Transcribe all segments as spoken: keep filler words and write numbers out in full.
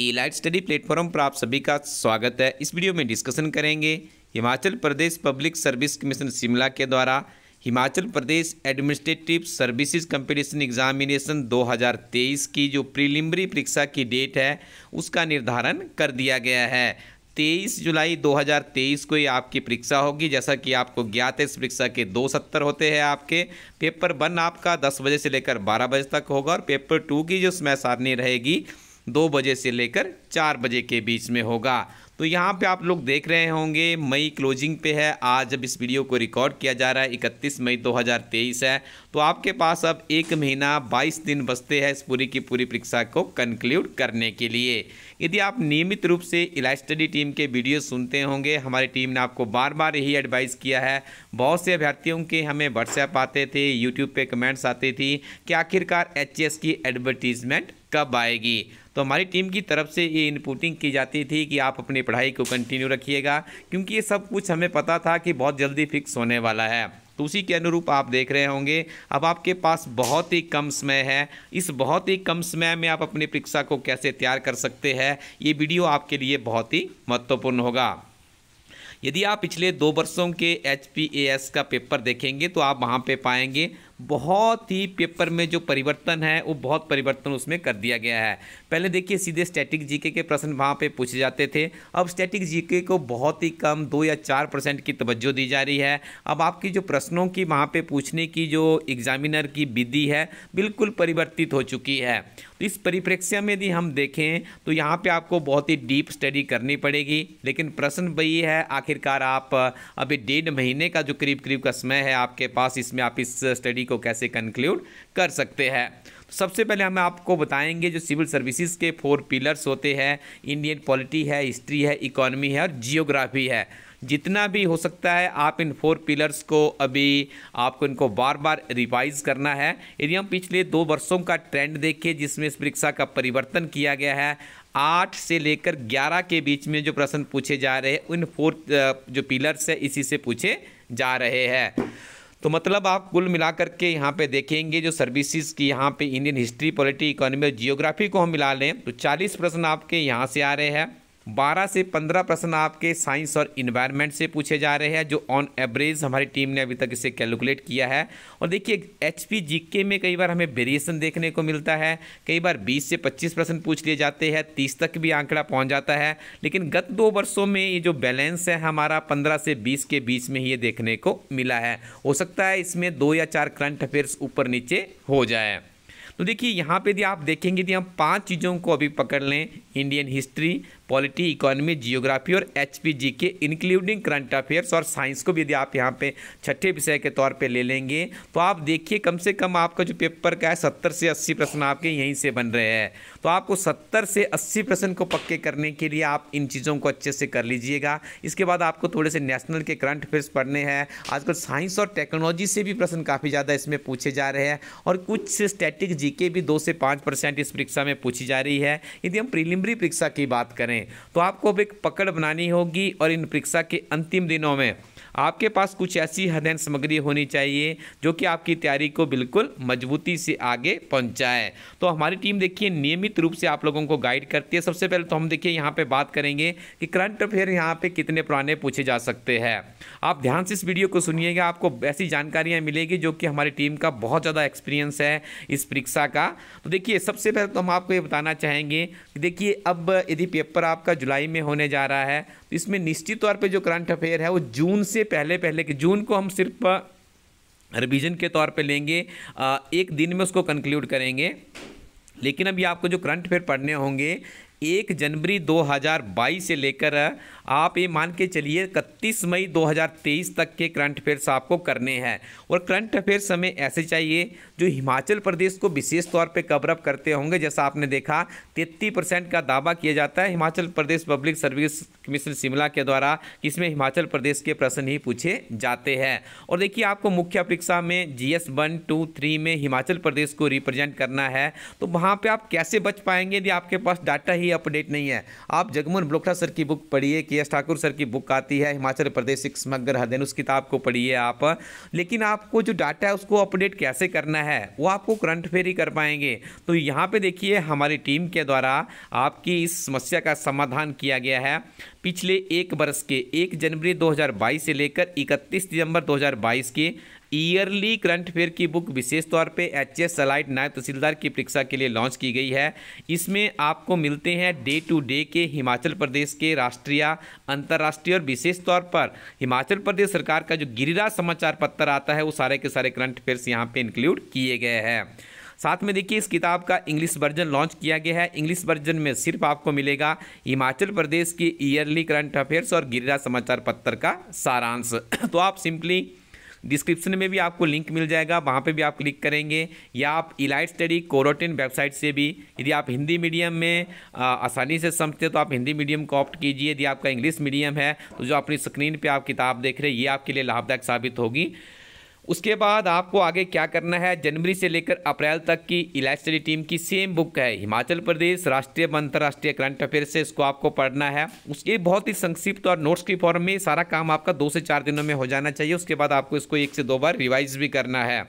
Elite study platform पर आप सभी का स्वागत है। इस वीडियो में डिस्कशन करेंगे Himachal Pradesh public service commission Shimla के द्वारा Himachal Pradesh administrative services competition examination दो हज़ार तेईस की जो प्रीलिमिनरी परीक्षा की डेट है उसका निर्धारण कर दिया गया है। तेईस जुलाई दो हज़ार तेईस को ये आपकी परीक्षा होगी। जैसा कि आपको ज्ञात है, इस परीक्षा के दो सत्र होते हैं। आपके पेपर वन आपका दस बजे से लेकर बारह बजे तक होगा और पेपर टू की जो समय सारणी रहेगी दो बजे से लेकर चार बजे के बीच में होगा। तो यहाँ पे आप लोग देख रहे होंगे मई क्लोजिंग पे है। आज जब इस वीडियो को रिकॉर्ड किया जा रहा है इकतीस मई दो हज़ार तेईस है, तो आपके पास अब एक महीना बाईस दिन बचते हैं इस पूरी की पूरी परीक्षा को कंक्लूड करने के लिए। यदि आप नियमित रूप से एलाइट स्टडी टीम के वीडियो सुनते होंगे, हमारी टीम ने आपको बार बार यही एडवाइस किया है। बहुत से अभ्यर्थियों के हमें व्हाट्सएप आते थे, यूट्यूब पर कमेंट्स आती थी कि आखिरकार एच एस की एडवर्टीजमेंट कब आएगी। तो हमारी टीम की तरफ से ये इनपुटिंग की जाती थी कि आप अपनी पढ़ाई को कंटिन्यू रखिएगा, क्योंकि ये सब कुछ हमें पता था कि बहुत जल्दी फिक्स होने वाला है। तो उसी के अनुरूप आप देख रहे होंगे अब आपके पास बहुत ही कम समय है। इस बहुत ही कम समय में आप अपनी परीक्षा को कैसे तैयार कर सकते हैं, ये वीडियो आपके लिए बहुत ही महत्वपूर्ण होगा। यदि आप पिछले दो वर्षों के एच पी ए एस का पेपर देखेंगे तो आप वहाँ पे पाएंगे बहुत ही पेपर में जो परिवर्तन है वो बहुत परिवर्तन उसमें कर दिया गया है। पहले देखिए सीधे स्टैटिक जीके के प्रश्न वहाँ पे पूछे जाते थे, अब स्टैटिक जीके को बहुत ही कम दो या चार परसेंट की तवज्जो दी जा रही है। अब आपकी जो प्रश्नों की वहाँ पे पूछने की जो एग्जामिनर की विधि है बिल्कुल परिवर्तित हो चुकी है। तो इस परिप्रेक्ष्य में यदि हम देखें तो यहाँ पर आपको बहुत ही डीप स्टडी करनी पड़ेगी। लेकिन प्रश्न वही है, आखिरकार आप अभी डेढ़ महीने का जो करीब करीब का समय है आपके पास, इसमें आप इस स्टडी को कैसे कंक्लूड कर सकते हैं। सबसे पहले हम आपको बताएंगे जो सिविल सर्विसेज के फोर पिलर्स होते हैं, इंडियन पॉलिटी है, हिस्ट्री है, इकोनॉमी है और जियोग्राफी है। जितना भी हो सकता है आप इन फोर पिलर्स को अभी आपको इनको बार बार रिवाइज करना है। यदि हम पिछले दो वर्षों का ट्रेंड देखें जिसमें इस परीक्षा का परिवर्तन किया गया है, आठ से लेकर ग्यारह के बीच में जो प्रश्न पूछे जा रहे हैं उन फोर जो पिलर्स है इसी से पूछे जा रहे हैं। तो मतलब आप कुल मिलाकर के यहाँ पे देखेंगे जो सर्विसेज की यहाँ पे इंडियन हिस्ट्री, पॉलिटी, इकोनॉमी और जियोग्राफी को हम मिला लें तो चालीस प्रश्न आपके यहाँ से आ रहे हैं। बारह से पंद्रह प्रश्न आपके साइंस और इन्वायरमेंट से पूछे जा रहे हैं, जो ऑन एवरेज हमारी टीम ने अभी तक इसे कैलकुलेट किया है। और देखिए एच पी जी के में कई बार हमें वेरिएशन देखने को मिलता है, कई बार बीस से पच्चीस प्रश्न पूछ लिए जाते हैं, तीस तक भी आंकड़ा पहुँच जाता है। लेकिन गत दो वर्षों में ये जो बैलेंस है हमारा पंद्रह से बीस के बीच में ये देखने को मिला है। हो सकता है इसमें दो या चार करंट अफेयर्स ऊपर नीचे हो जाए। तो देखिए यहाँ पे यदि आप देखेंगे यदि हम पांच चीज़ों को अभी पकड़ लें, Indian history, polity, economy, geography और एच पी जी के इंक्लूडिंग करंट अफेयर्स और साइंस को भी यदि आप यहाँ पे छठे विषय के तौर पे ले लेंगे तो आप देखिए कम से कम आपका जो पेपर का है सत्तर से अस्सी प्रश्न आपके यहीं से बन रहे हैं। तो आपको सत्तर से अस्सी प्रश्न को पक्के करने के लिए आप इन चीज़ों को अच्छे से कर लीजिएगा। इसके बाद आपको थोड़े से नेशनल के करंट अफेयर्स पढ़ने हैं। आजकल साइंस और टेक्नोलॉजी से भी प्रश्न काफ़ी ज़्यादा इसमें पूछे जा रहे हैं और कुछ स्टैटिक जी के भी दो से पाँच परसेंट इस परीक्षा में पूछी जा रही है। यदि हम प्रीलिमिनरी परीक्षा की बात करें तो आपको अब एक पकड़ बनानी होगी और इन परीक्षा के अंतिम दिनों में आपके पास कुछ ऐसी हदयन सामग्री होनी चाहिए जो कि आपकी तैयारी को बिल्कुल मजबूती से आगे पहुंचाए। तो हमारी टीम देखिए नियमित रूप से आप लोगों को गाइड करती है। सबसे पहले तो हम देखिए यहाँ पे बात करेंगे कि करंट अफेयर यहाँ पे कितने पुराने पूछे जा सकते हैं। आप ध्यान से इस वीडियो को सुनिएगा, आपको ऐसी जानकारियाँ मिलेगी जो कि हमारी टीम का बहुत ज़्यादा एक्सपीरियंस है इस परीक्षा का। तो देखिए सबसे पहले तो हम आपको ये बताना चाहेंगे कि देखिए अब यदि पेपर आपका जुलाई में होने जा रहा है तो इसमें निश्चित तौर पर जो करंट अफेयर है वो जून से पहले पहले कि जून को हम सिर्फ रिवीजन के तौर पे लेंगे, एक दिन में उसको कंक्लूड करेंगे। लेकिन अभी आपको जो करंट अफेयर पढ़ने होंगे एक जनवरी दो हज़ार बाईस से लेकर आप ये मान के चलिए इकतीस मई दो हज़ार तेईस तक के करंट अफेयर्स आपको करने हैं। और करंट अफेयर्स हमें ऐसे चाहिए जो हिमाचल प्रदेश को विशेष तौर पे कवर अप करते होंगे। जैसा आपने देखा तैंतीस परसेंट का दावा किया जाता है Himachal Pradesh public service commission Shimla के द्वारा, इसमें हिमाचल प्रदेश के प्रश्न ही पूछे जाते हैं। और देखिए आपको मुख्य परीक्षा में G S one two three में हिमाचल प्रदेश को रिप्रेजेंट करना है, तो वहाँ पर आप कैसे बच पाएंगे यदि आपके पास डाटा ही अपडेट नहीं है। आप जगमोहन ब्लॉक सर की बुक पढ़िए के एस ठाकुर सर की बुक आती है हिमाचल प्रदेश स्मग्गर हदन, उस किताब को पढ़िए आप। लेकिन आपको जो डाटा है उसको अपडेट कैसे करना है वो आपको करंट अफेयर ही कर पाएंगे। तो यहाँ पे देखिए हमारी टीम के द्वारा आपकी इस समस्या का समाधान किया गया है। पिछले एक वर्ष के एक जनवरी दो हज़ार बाईस से लेकर इकतीस दिसंबर दो हज़ार बाईस के ईयरली करंट अफेयर की बुक विशेष तौर पे एच एस सलाइट नायब तहसीलदार की परीक्षा के लिए लॉन्च की गई है। इसमें आपको मिलते हैं डे टू डे के हिमाचल प्रदेश के राष्ट्रीय, अंतर्राष्ट्रीय और विशेष तौर पर हिमाचल प्रदेश सरकार का जो गिरिराज समाचार पत्र आता है वो सारे के सारे करंट अफेयर्स यहाँ पे इंक्लूड किए गए हैं। साथ में देखिए इस किताब का इंग्लिश वर्जन लॉन्च किया गया है। इंग्लिश वर्जन में सिर्फ आपको मिलेगा हिमाचल प्रदेश के ईयरली करंट अफेयर्स और गिरिराज समाचार पत्र का सारांश। तो आप सिंपली डिस्क्रिप्शन में भी आपको लिंक मिल जाएगा, वहाँ पे भी आप क्लिक करेंगे, या आप इलाइट स्टडी कोरोटिन वेबसाइट से भी, यदि आप हिंदी मीडियम में आ, आसानी से समझते तो आप हिंदी मीडियम को ऑप्ट कीजिए। यदि आपका इंग्लिश मीडियम है तो जो अपनी स्क्रीन पर आप किताब देख रहे हैं ये आपके लिए लाभदायक साबित होगी। उसके बाद आपको आगे क्या करना है, जनवरी से लेकर अप्रैल तक की इलाइट स्टडी टीम की सेम बुक है हिमाचल प्रदेश राष्ट्रीय व अंतर्राष्ट्रीय करंट अफेयर से, इसको आपको पढ़ना है। उसके बहुत ही संक्षिप्त और नोट्स की फॉर्म में सारा काम आपका दो से चार दिनों में हो जाना चाहिए। उसके बाद आपको इसको एक से दो बार रिवाइज भी करना है।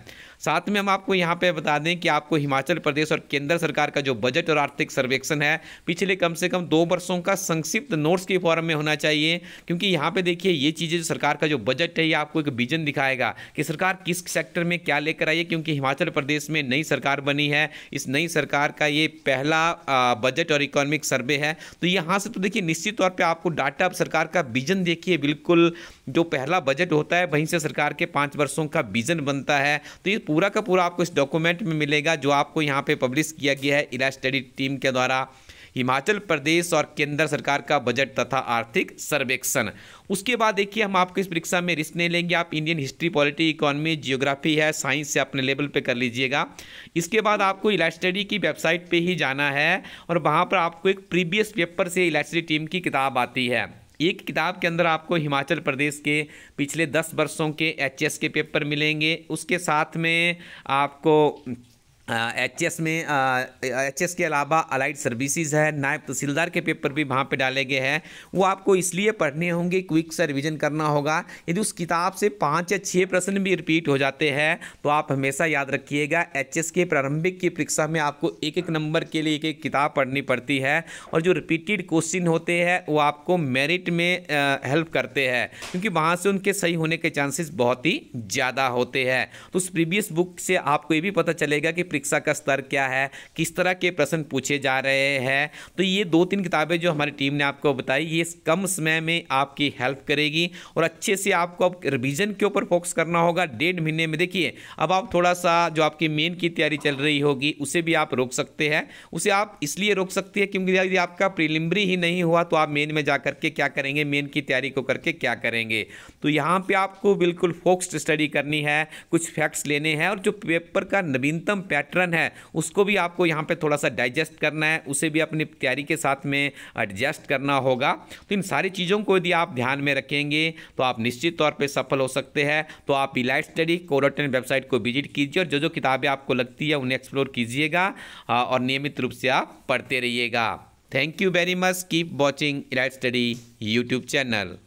साथ में हम आपको यहाँ पे बता दें कि आपको हिमाचल प्रदेश और केंद्र सरकार का जो बजट और आर्थिक सर्वेक्षण है पिछले कम से कम दो वर्षों का संक्षिप्त नोट्स के फॉर्म में होना चाहिए, क्योंकि यहाँ पे देखिए ये चीज़ें जो सरकार का जो बजट है ये आपको एक विजन दिखाएगा कि सरकार किस सेक्टर में क्या लेकर आई है। क्योंकि हिमाचल प्रदेश में नई सरकार बनी है, इस नई सरकार का ये पहला बजट और इकोनॉमिक सर्वे है। तो यहाँ से तो देखिए निश्चित तौर पर आपको डाटा, सरकार का विजन देखिए, बिल्कुल जो पहला बजट होता है वहीं से सरकार के पाँच वर्षों का विजन बनता है। तो ये पूरा का पूरा आपको इस डॉक्यूमेंट में मिलेगा जो आपको यहाँ पे पब्लिश किया गया है इलाइट स्टडी टीम के द्वारा, हिमाचल प्रदेश और केंद्र सरकार का बजट तथा आर्थिक सर्वेक्षण। उसके बाद देखिए हम आपको इस परीक्षा में रिस्क नहीं लेंगे, आप Indian history, polity, economy, geography है, साइंस से अपने लेवल पे कर लीजिएगा। इसके बाद आपको इलाइट स्टडी की वेबसाइट पे ही जाना है और वहाँ पर आपको एक प्रीवियस पेपर से इलाइट स्टडी टीम की किताब आती है। एक किताब के अंदर आपको हिमाचल प्रदेश के पिछले दस वर्षों के एचएस के पेपर मिलेंगे। उसके साथ में आपको एचएस में एचएस के अलावा अलाइड सर्विसेज है, नायब तहसीलदार के पेपर भी वहाँ पे डाले गए हैं, वो आपको इसलिए पढ़ने होंगे, क्विक से रिविजन करना होगा। यदि उस किताब से पाँच या छः प्रश्न भी रिपीट हो जाते हैं तो आप हमेशा याद रखिएगा एचएस के प्रारंभिक की परीक्षा में आपको एक एक नंबर के लिए एक एक किताब पढ़नी पड़ती है, और जो रिपीटेड क्वेश्चन होते हैं वो आपको मेरिट में हेल्प करते हैं, क्योंकि वहाँ से उनके सही होने के चांसेस बहुत ही ज़्यादा होते हैं। तो उस प्रीवियस बुक से आपको ये भी पता चलेगा कि परीक्षा का स्तर क्या है, किस तरह के प्रश्न पूछे जा रहे हैं। तो ये दो तीन किताबें जो हमारी टीम ने आपको बताई ये कम समय में आपकी हेल्प करेगी, और अच्छे से आपको अब रिवीजन के ऊपर फोकस करना होगा। डेढ़ महीने में देखिए अब आप थोड़ा सा जो आपकी मेन की तैयारी चल रही होगी उसे भी आप रोक सकते हैं। उसे आप इसलिए रोक सकते हैं क्योंकि यदि आपका प्रीलिमिनरी ही नहीं हुआ तो आप मेन में जाकर के क्या करेंगे, मेन की तैयारी को करके क्या करेंगे। तो यहाँ पर आपको बिल्कुल फोकस्ड स्टडी करनी है, कुछ फैक्ट्स लेने हैं, और जो पेपर का नवीनतम पैटर्न पैटर्न है उसको भी आपको यहाँ पे थोड़ा सा डाइजेस्ट करना है, उसे भी अपनी तैयारी के साथ में एडजस्ट करना होगा। तो इन सारी चीज़ों को यदि आप ध्यान में रखेंगे तो आप निश्चित तौर पे सफल हो सकते हैं। तो आप इलाइट स्टडी कोरोटिन वेबसाइट को विजिट कीजिए और जो जो किताबें आपको लगती है उन्हें एक्सप्लोर कीजिएगा और नियमित रूप से आप पढ़ते रहिएगा। Thank you very much, keep watching elite study YouTube channel.